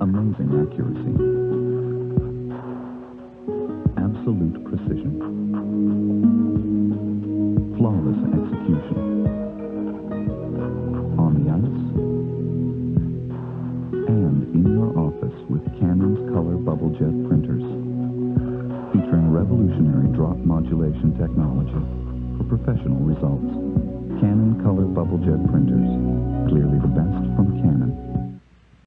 Amazing accuracy. Absolute precision. Flawless execution. On the ice and in your office with Canon's color Bubble Jet printers. Featuring revolutionary drop modulation technology for professional results. Canon color Bubble Jet printers. Clearly the best from Canon.